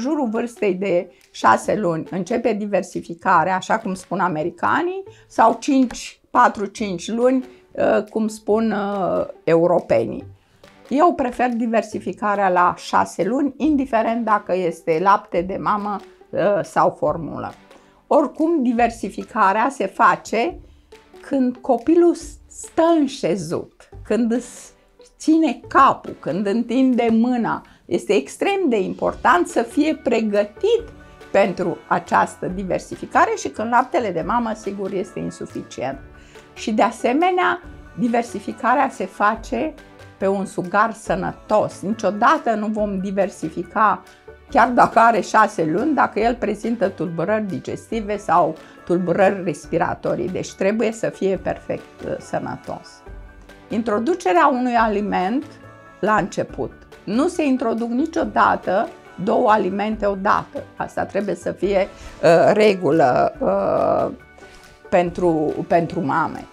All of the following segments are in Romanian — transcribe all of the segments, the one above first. jurul vârstei de 6 luni începe diversificarea, așa cum spun americanii, sau 4-5 luni, cum spun europenii. Eu prefer diversificarea la 6 luni, indiferent dacă este lapte de mamă sau formulă. Oricum, diversificarea se face când copilul stă înșezut, când îți ține capul, când întinde mâna. Este extrem de important să fie pregătit pentru această diversificare și când laptele de mamă, sigur, este insuficient. Și de asemenea, diversificarea se face pe un sugar sănătos. Niciodată nu vom diversifica, chiar dacă are 6 luni, dacă el prezintă tulburări digestive sau tulburări respiratorii. Deci trebuie să fie perfect sănătos. Introducerea unui aliment la început. Nu se introduc niciodată 2 alimente odată. Asta trebuie să fie regulă pentru mame.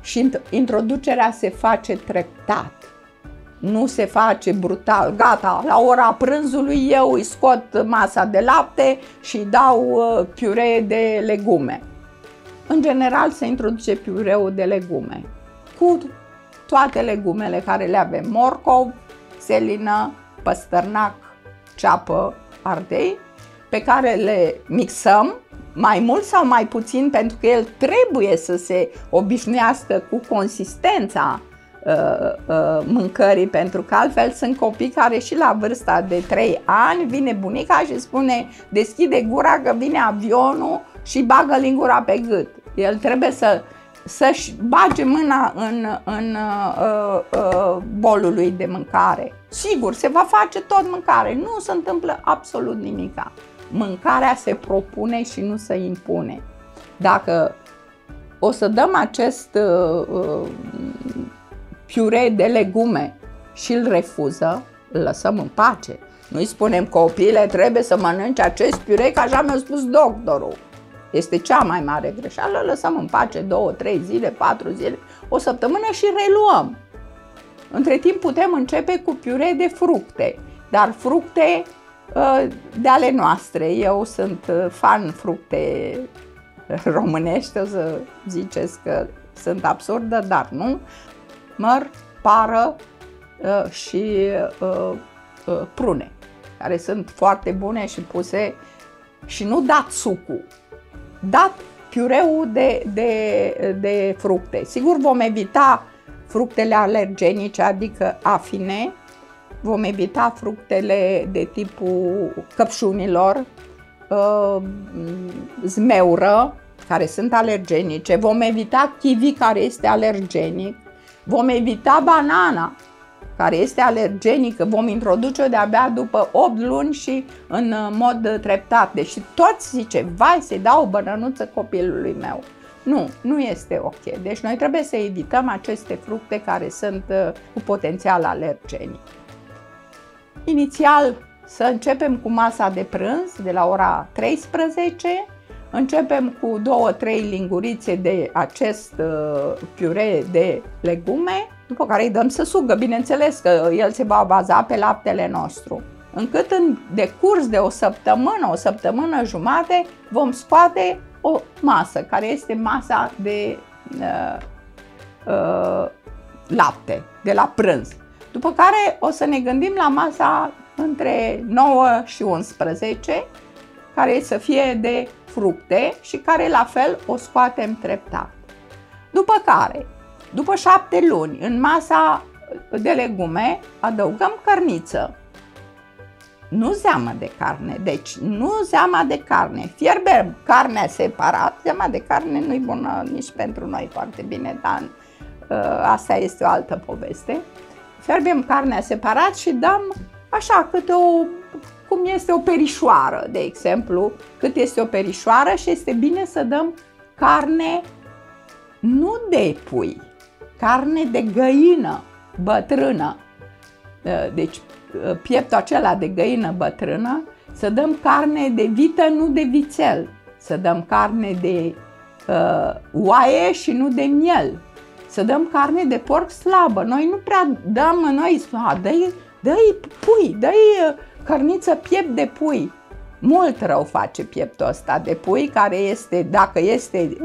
Și introducerea se face treptat. Nu se face brutal, gata, la ora prânzului eu îi scot masa de lapte și îi dau piure de legume. În general se introduce piureul de legume cu toate legumele care le avem: morcov, selină, păstărnac, ceapă, ardei, pe care le mixăm mai mult sau mai puțin, pentru că el trebuie să se obișnuiască cu consistența mâncării, pentru că altfel sunt copii care și la vârsta de 3 ani vine bunica și spune: deschide gura că vine avionul, și bagă lingura pe gât. El trebuie să-și bage mâna în bolul lui de mâncare. Sigur, se va face tot mâncare, nu se întâmplă absolut nimica. Mâncarea se propune și nu se impune. Dacă o să dăm acest piure de legume și îl refuză, îl lăsăm în pace. Nu-i spunem: copile, trebuie să mănânci acest piure, că așa mi-a spus doctorul. Este cea mai mare greșeală, îl lăsăm în pace 2-3 zile, 4 zile, o săptămână și reluăm. Între timp putem începe cu piure de fructe, dar fructe de ale noastre. Eu sunt fan fructe românești, o să ziceți că sunt absurdă, dar nu. Măr, pară și prune, care sunt foarte bune și puse, și nu dat sucul, dat piureul de fructe. Sigur, vom evita fructele alergenice, adică afine, vom evita fructele de tipul căpșunilor, zmeură, care sunt alergenice, vom evita kiwi, care este alergenic, vom evita banana, care este alergenică, vom introduce-o de-abia după 8 luni și în mod treptat. Deși toți zice: vai, să-i dau o bănănuță copilului meu. Nu, nu este ok. Deci noi trebuie să evităm aceste fructe care sunt cu potențial alergenic. Inițial să începem cu masa de prânz de la ora 13. Începem cu 2-3 lingurițe de acest piure de legume, după care îi dăm să sugă, bineînțeles că el se va baza pe laptele nostru. Încât în decurs de o săptămână jumate, vom scoate o masă, care este masa de lapte, de la prânz. După care o să ne gândim la masa între 9 și 11, care să fie de fructe și care la fel o scoatem treptat. După care, după 7 luni, în masa de legume adăugăm cărniță. Nu zeamă de carne, deci nu zeama de carne. Fierbem carnea separat, zeama de carne nu-i bună nici pentru noi foarte bine, dar asta este o altă poveste. Fierbem carnea separat și dăm așa câte o... cum este o perișoară, de exemplu, cât este o perișoară, și este bine să dăm carne nu de pui, carne de găină bătrână. Deci pieptul acela de găină bătrână, să dăm carne de vită, nu de vițel, să dăm carne de oaie și nu de miel, să dăm carne de porc slabă. Noi nu prea dăm, noi dă-i pui, dă-i cărniță piept de pui. Mult rău face pieptul ăsta de pui, care este, dacă este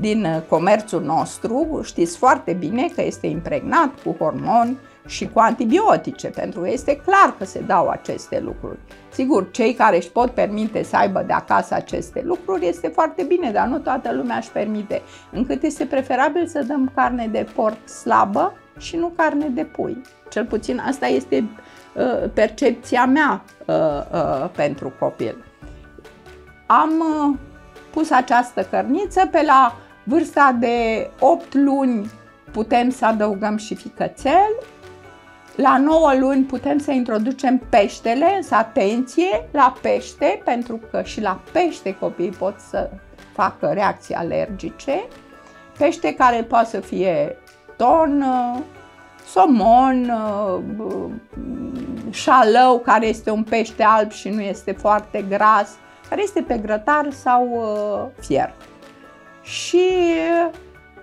din comerțul nostru, știți foarte bine că este impregnat cu hormoni și cu antibiotice, pentru că este clar că se dau aceste lucruri. Sigur, cei care își pot permite să aibă de acasă aceste lucruri este foarte bine, dar nu toată lumea își permite, încât este preferabil să dăm carne de porc slabă și nu carne de pui. Cel puțin asta este percepția mea pentru copil. Am pus această cărniță, pe la vârsta de 8 luni putem să adăugăm și ficățel, la 9 luni putem să introducem peștele, însă atenție la pește, pentru că și la pește copiii pot să facă reacții alergice, pește care poate să fie ton, somon, șalău, care este un pește alb și nu este foarte gras, care este pe grătar sau fiert. Și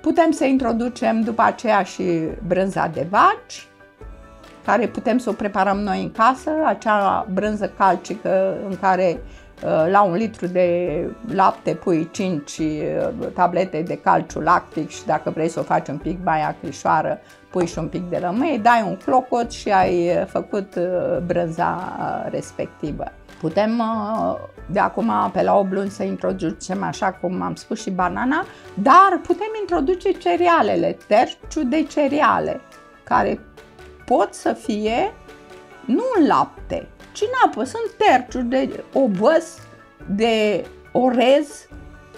putem să introducem după aceea și brânza de vaci, care putem să o preparăm noi în casă, acea brânză calcică în care la un litru de lapte pui 5 tablete de calciu lactic și, dacă vrei să o faci un pic mai acrișoară, pui și un pic de lămâie, dai un clocot și ai făcut brânza respectivă. Putem de acum pe la 8 luni să introducem, așa cum am spus, și banana, dar putem introduce cerealele, terciu de cereale, care pot să fie nu în lapte, ci în apă. Sunt terciuri de ovăz, de orez.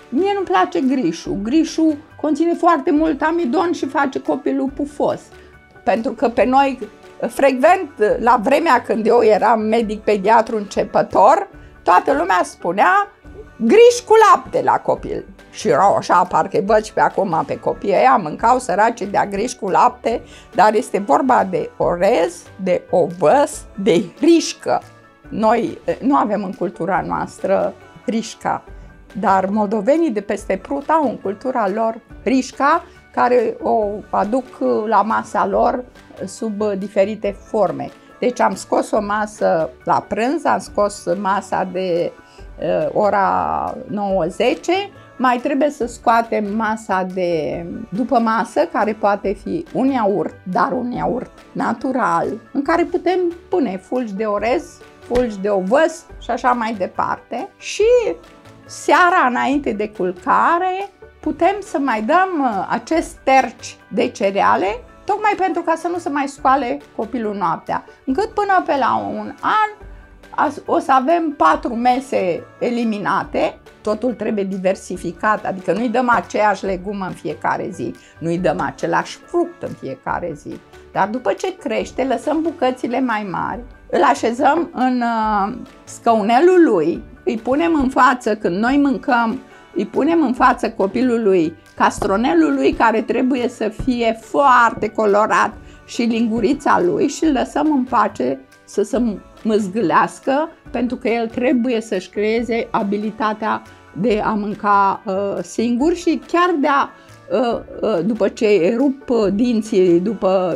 Mie nu-mi place grișul. Grișul conține foarte mult amidon și face copilul pufos. Pentru că pe noi, frecvent, la vremea când eu eram medic-pediatru începător, toată lumea spunea griș cu lapte la copil. Și erau așa, parcă văd și pe acum pe copiii ăia, mâncau săraci de-a griș cu lapte, dar este vorba de orez, de ovăz, de hrișcă. Noi nu avem în cultura noastră hrișca, dar moldovenii de peste Prut au în cultura lor hrișca, care o aduc la masa lor sub diferite forme. Deci am scos o masă la prânz, am scos masa de ora 9-10, mai trebuie să scoatem masa de după masă, care poate fi un iaurt, dar un iaurt natural, în care putem pune fulgi de orez, fulgi de ovăz și așa mai departe. Și seara, înainte de culcare, putem să mai dăm acest terci de cereale, tocmai pentru ca să nu se mai scoale copilul noaptea, încât până pe la un an o să avem 4 mese eliminate. Totul trebuie diversificat, adică nu-i dăm aceeași legumă în fiecare zi, nu-i dăm același fruct în fiecare zi. Dar după ce crește, lăsăm bucățile mai mari, îl așezăm în scaunelul lui, îi punem în față, când noi mâncăm, îi punem în față copilului castronelul lui, care trebuie să fie foarte colorat, și lingurița lui, și îl lăsăm în pace să se mâzgâlească, pentru că el trebuie să-și creeze abilitatea de a mânca singur și chiar de a, după ce rup dinții, după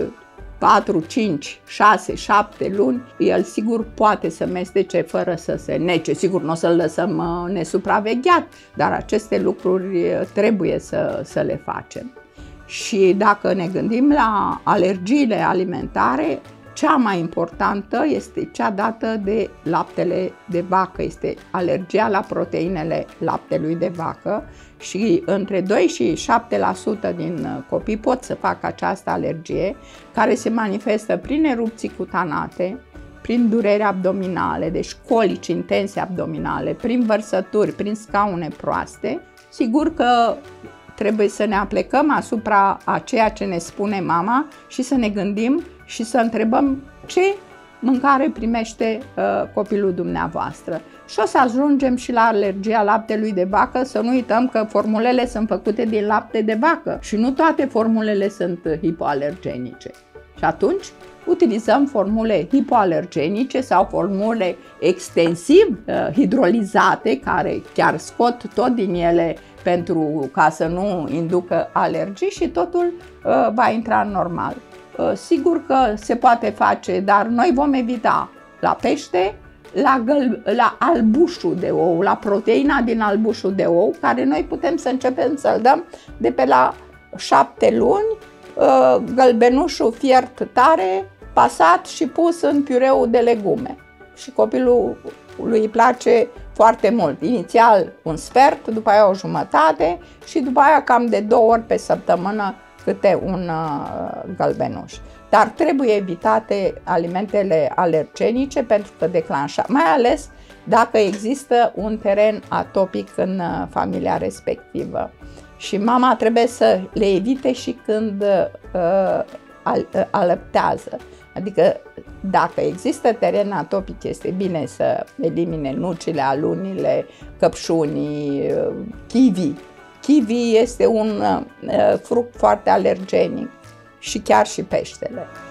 4, 5, 6, 7 luni, el sigur poate să mestece fără să se nece. Sigur, nu o să-l lăsăm nesupravegheat, dar aceste lucruri trebuie să le facem. Și dacă ne gândim la alergiile alimentare, cea mai importantă este cea dată de laptele de vacă, este alergia la proteinele laptelui de vacă, și între 2 și 7% din copii pot să facă această alergie, care se manifestă prin erupții cutanate, prin dureri abdominale, deci colici intense abdominale, prin vărsături, prin scaune proaste. Sigur că trebuie să ne aplecăm asupra a ceea ce ne spune mama și să ne gândim și să întrebăm ce mâncare primește copilul dumneavoastră. Și o să ajungem și la alergia laptelui de vacă. Să nu uităm că formulele sunt făcute din lapte de vacă și nu toate formulele sunt hipoalergenice. Și atunci utilizăm formule hipoalergenice sau formule extensiv hidrolizate, care chiar scot tot din ele pentru ca să nu inducă alergii, și totul va intra în normal. Sigur că se poate face, dar noi vom evita la pește, la albușul de ou, la proteina din albușul de ou, care noi putem să începem să-l dăm de pe la 7 luni, gălbenușul fiert tare, pasat și pus în piureul de legume. Și copilul lui îi place foarte mult. Inițial un sfert, după aia o jumătate și după aia cam de 2 ori pe săptămână câte un gălbenuș. Dar trebuie evitate alimentele alergenice pentru că declanșează, mai ales dacă există un teren atopic în familia respectivă. Și mama trebuie să le evite și când alăptează. Adică dacă există teren atopic, este bine să elimine nucile, alunile, căpșunii, kiwi. Kiwi este un fruct foarte alergenic și chiar și peștele.